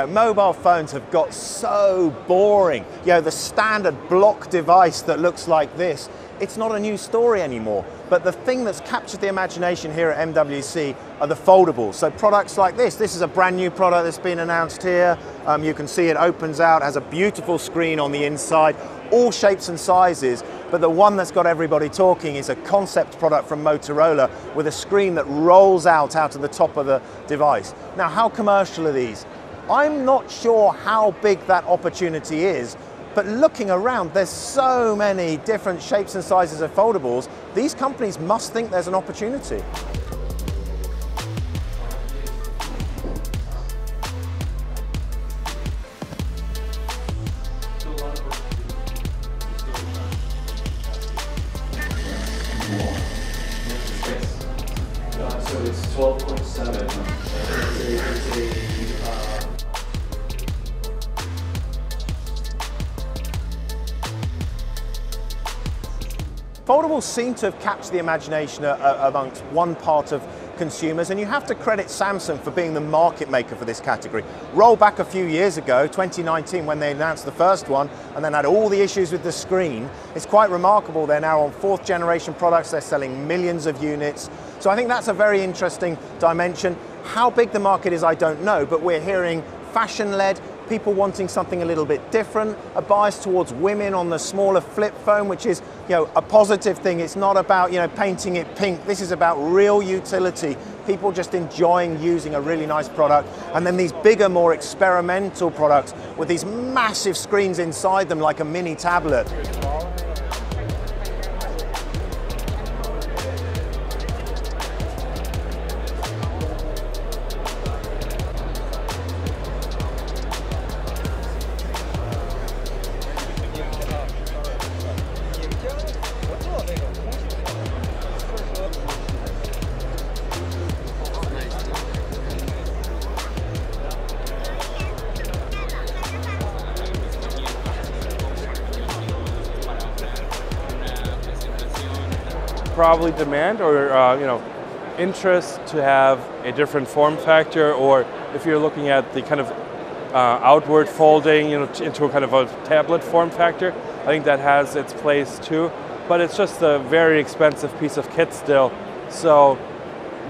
You know, mobile phones have got so boring. You know, the standard block device that looks like this, it's not a new story anymore. But the thing that's captured the imagination here at MWC are the foldables. So products like this. This is a brand new product that's been announced here. You can see it opens out, has a beautiful screen on the inside, all shapes and sizes. But the one that's got everybody talking is a concept product from Motorola with a screen that rolls out of the top of the device. Now, how commercial are these? I'm not sure how big that opportunity is, but looking around, there's so many different shapes and sizes of foldables. These companies must think there's an opportunity. So it's 12.7. Foldables seem to have captured the imagination amongst one part of consumers, and you have to credit Samsung for being the market maker for this category. Roll back a few years ago, 2019, when they announced the first one and then had all the issues with the screen. It's quite remarkable. They're now on 4th generation products. They're selling millions of units. So I think that's a very interesting dimension. How big the market is, I don't know, but we're hearing fashion-led, people wanting something a little bit different, a bias towards women on the smaller flip phone, which is, you know, a positive thing. It's not about, you know, painting it pink. This is about real utility, people just enjoying using a really nice product. And then these bigger, more experimental products with these massive screens inside them like a mini tablet. Probably demand or you know, interest to have a different form factor, or if you're looking at the kind of outward folding, you know, into a kind of a tablet form factor, I think that has its place too. But it's just a very expensive piece of kit still. So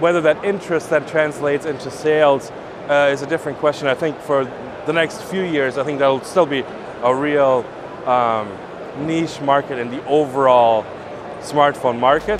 whether that interest then translates into sales is a different question. I think for the next few years, I think that'll still be a real niche market in the overall smartphone market.